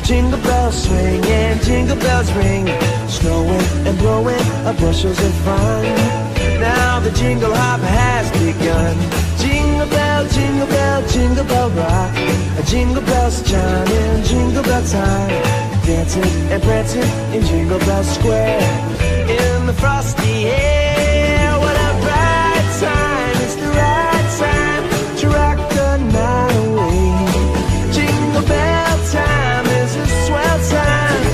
jingle bells ring, snowing and blowing our bushels of fun. Now the jingle hop has begun. Jingle bell, jingle bell, jingle bell rock, jingle bells chime in jingle bell time, dancing and prancing in Jingle Bell Square in the frosty air. What a bright time! It's the right time to rock the night away. Jingle bell time is a swell time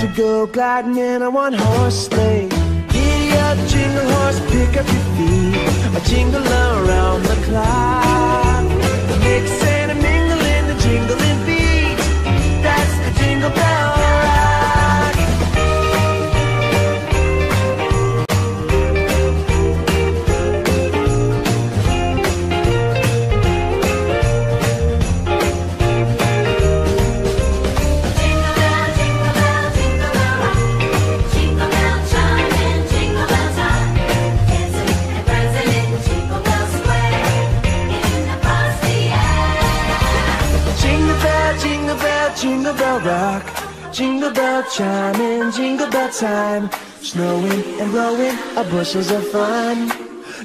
to go gliding in a one-horse sleigh. Giddy up, jingle horse, pick up your feet, a jingle around the clock, mix and a mingle in the jingling beat. That's the Jingle Bell Rock. Jingle bell, jingle bell, jingle bell rock, jingle bell chime in jingle bell time, dancing and prancing in Jingle Bell Square in the frosty air. Jingle bell, jingle bell, jingle bell rock, jingle bell chime in jingle bell time, snowing and blowing our bushels of fun.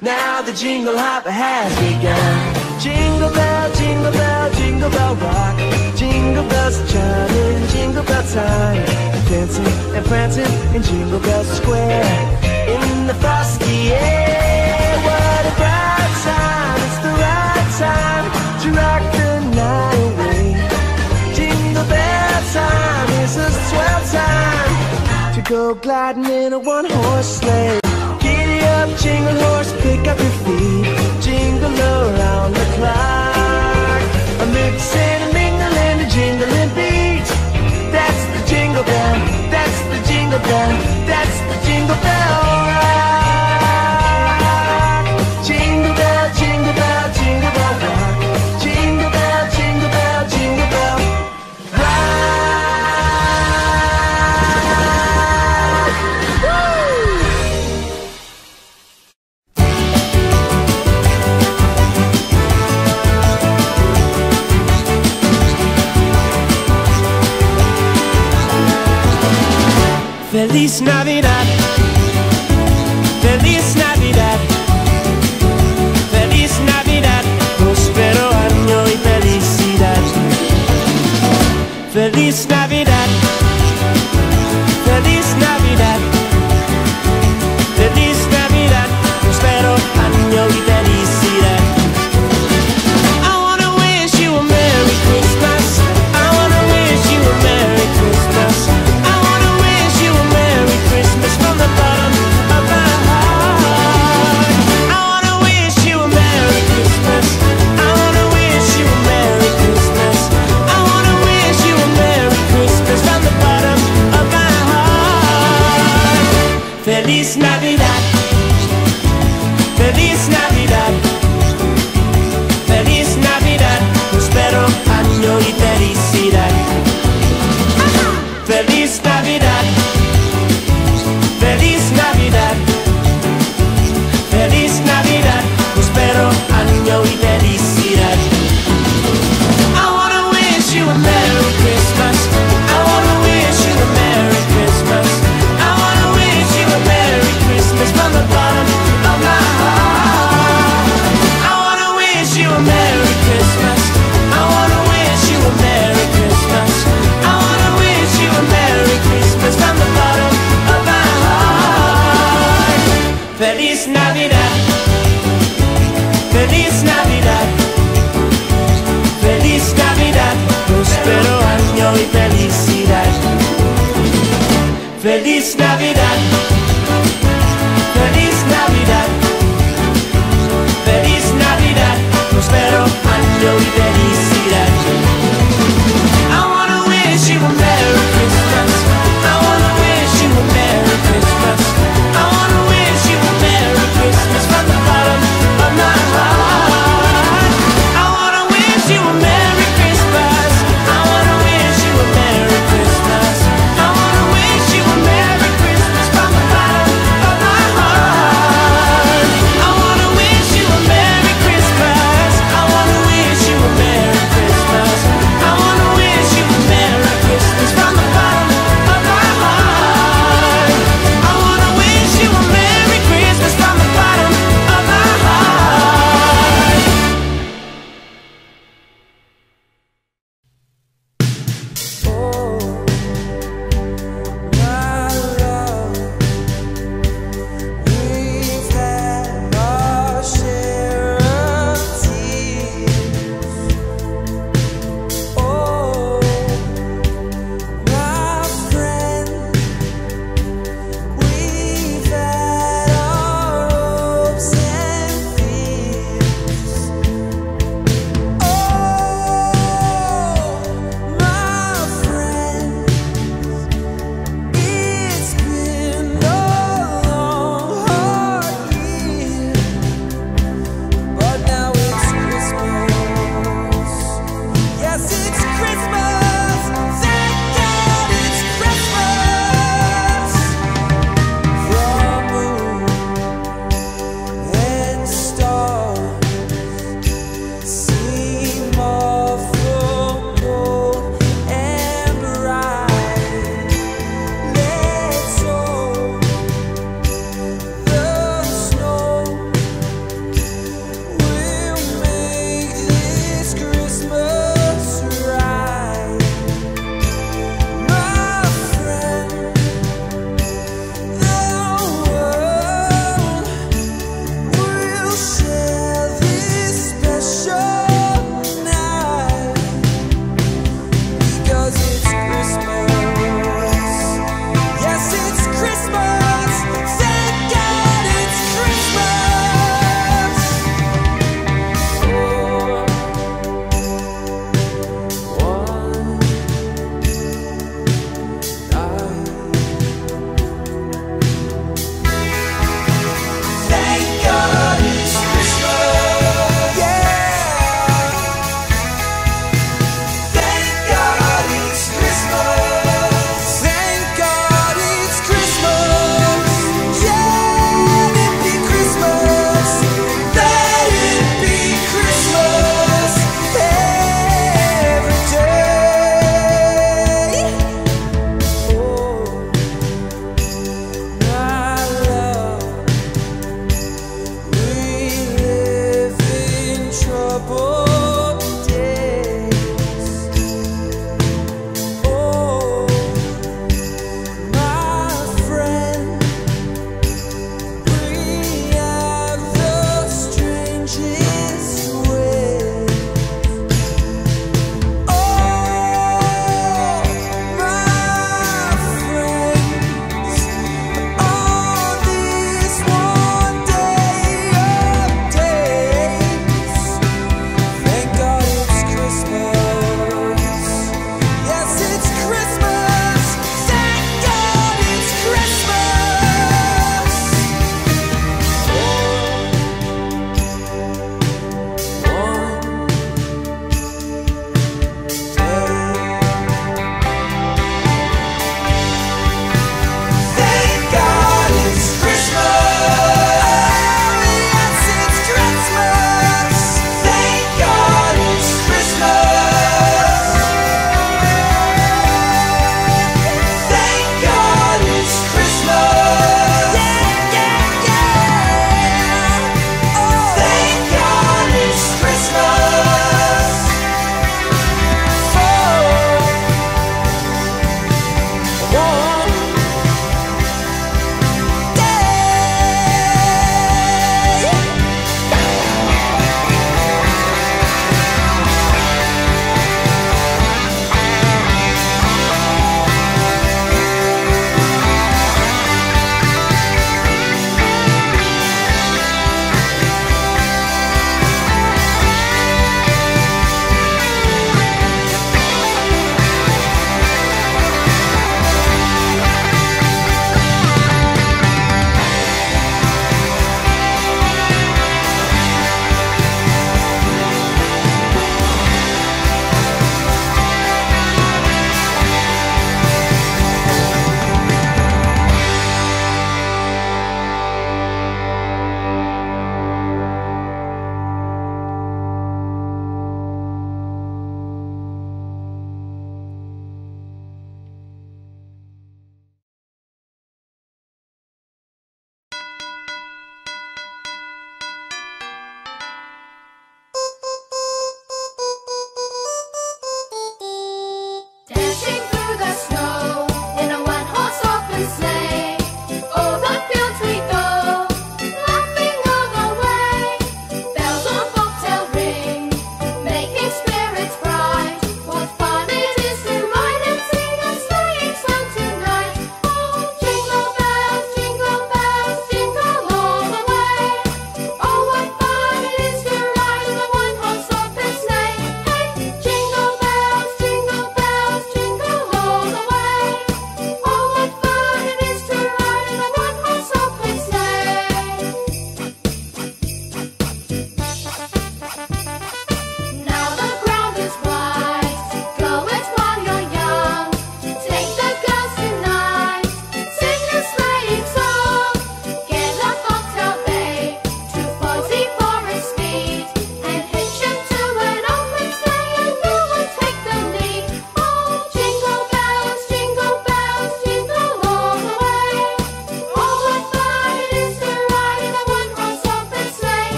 Now the jingle hop has begun. Jingle bell, jingle bell, jingle bell rock, jingle bells chime in jingle bell time, dancing and prancing in Jingle Bell Square in the frosty air. What a bright time! It's the right time to rock the night away. Jingle bell time is a swell time to go gliding in a one-horse sleigh. Giddy up, jingle horse, pick up your feet, jingle around the clock, a mix and a mingle and a jingling beat. That's the jingle bell. That's the jingle bell. That's the Jingle Bell Rock. Jingle bell, jingle bell, jingle bell rock, jingle bell, jingle bell, jingle bell Feliz Navidad, Feliz Navidad, Feliz Navidad, próspero año y felicidad. Feliz Navidad, Feliz Navidad, Feliz Navidad, próspero año y felicidad. I wanna wish you a Merry Christmas, I wanna wish you a Merry Christmas. Feliz Navidad, Feliz Navidad, Feliz Navidad, próspero año y felicidad. Feliz Navidad, Feliz Navidad, Feliz Navidad, próspero año y felicidad. I wanna wish you a Merry Christmas, I wanna wish you a Merry Christmas. It's from the bottom of my heart. I wanna wish you a Merry Christmas, I wanna wish you a Merry Christmas, I wanna wish you a Merry Christmas from the bottom of my heart. Feliz Navidad, Feliz Navidad, Feliz Navidad, próspero año y felicidad. Feliz Navidad, Feliz Navidad, Feliz Navidad, próspero año y felicidad. I wanna wish you a Merry Christmas, I wanna wish you a Merry Christmas, I wanna wish you a Merry Christmas from the bottom of my heart. I wanna wish you a Merry Christmas, I wanna wish you a Merry Christmas, I wanna wish you a Merry Christmas from the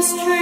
Cry.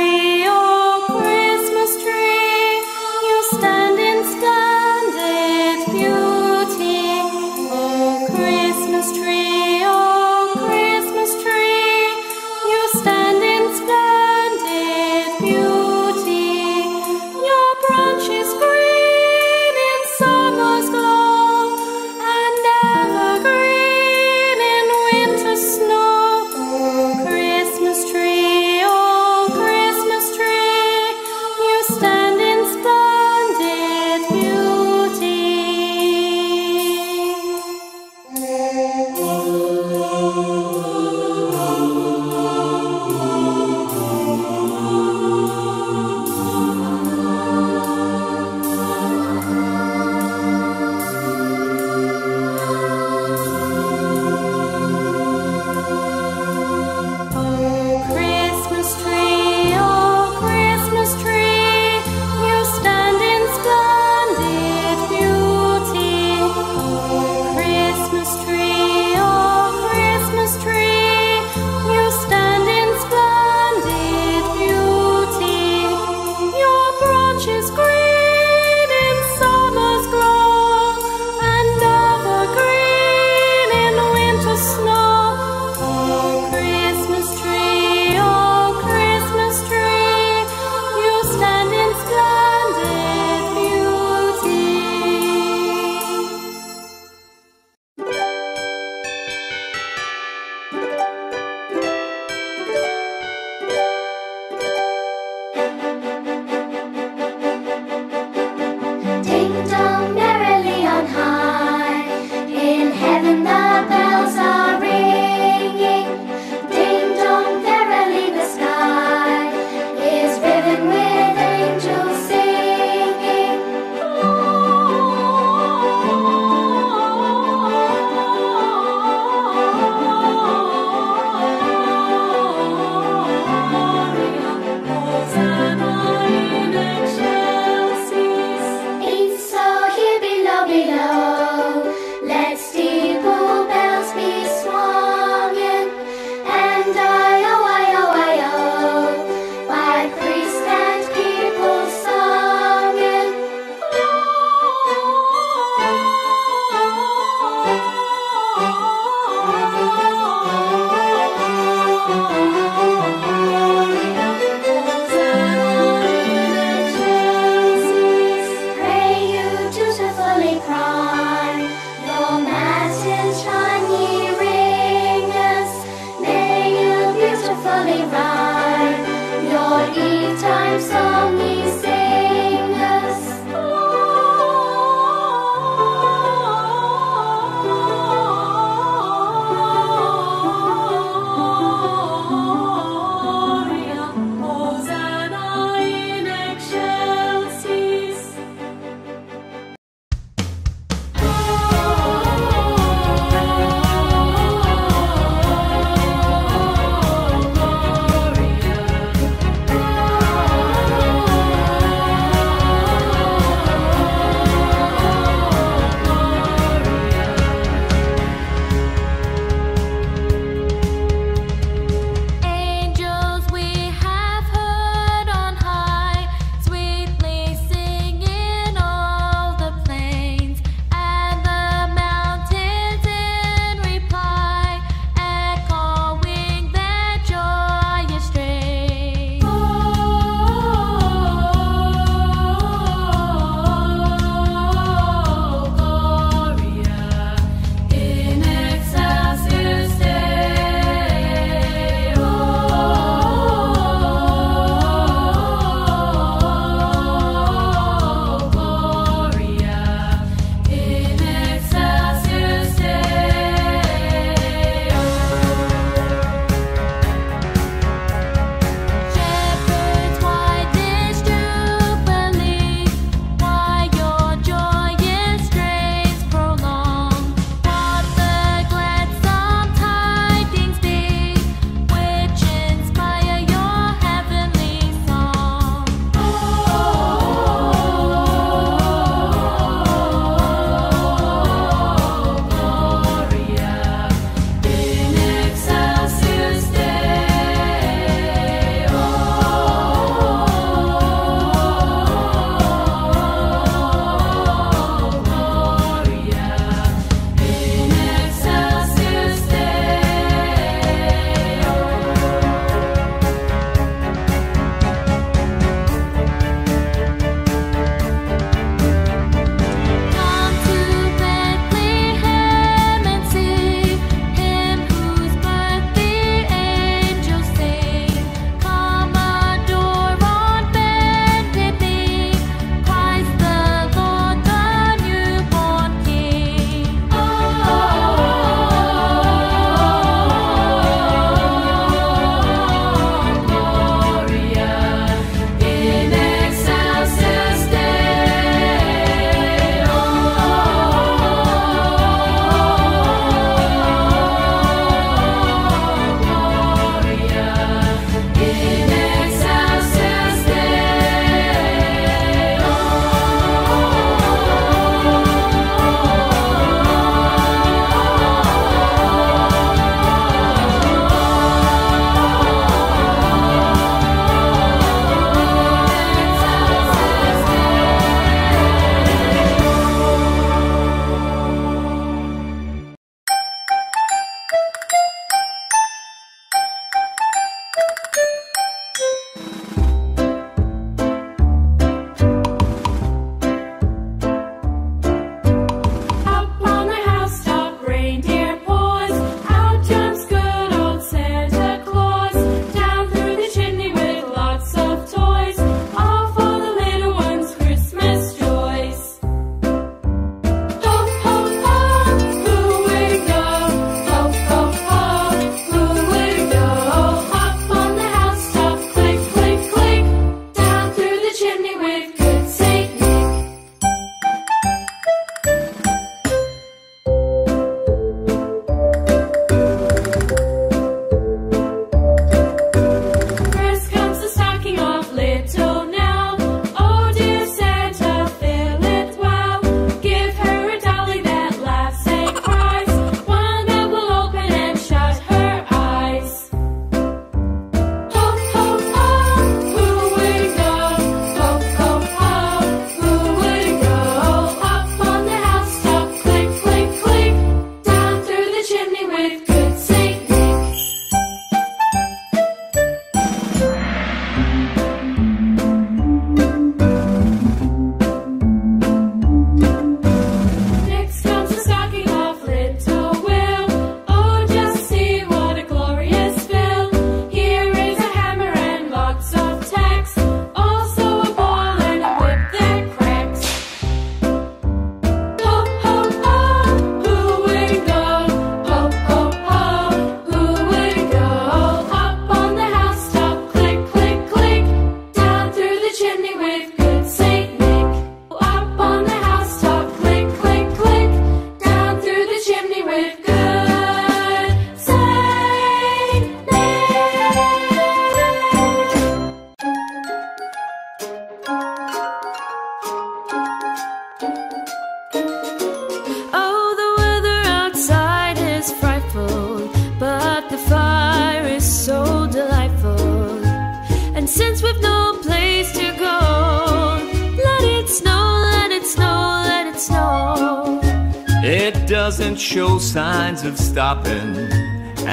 doesn't show signs of stopping,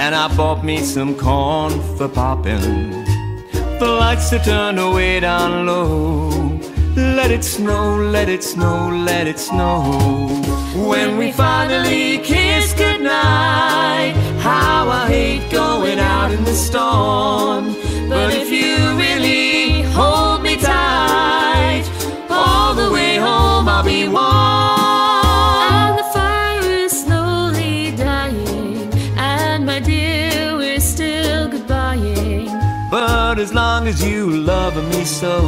and I bought me some corn for popping. The lights are turned way down low. Let it snow, let it snow, let it snow. When we finally kiss goodnight, how I hate going out in the storm. But if you really hold me tight, all the way home I'll be warm. But as long as you love me so,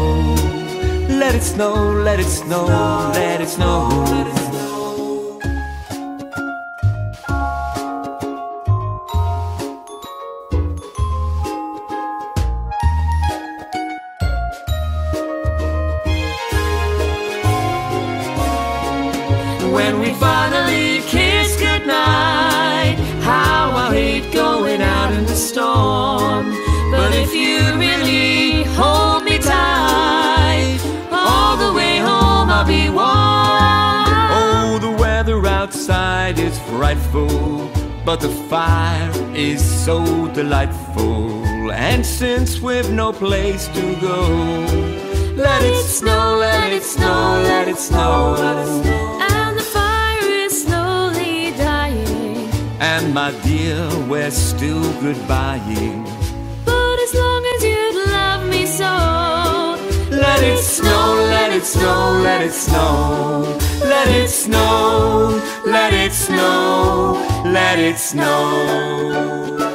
let it snow, let it snow, let it snow. When we finally kiss goodnight, how I hate going out in the storm. But if you really hold me tight, all the way home I'll be warm. Oh, the weather outside is frightful, but the fire is so delightful. And since we've no place to go, let it snow, let it snow, let it snow, let it snow. And the fire is slowly dying, and my dear, we're still goodbying. Let it snow, let it snow, let it snow. Let it snow, let it snow, let it snow.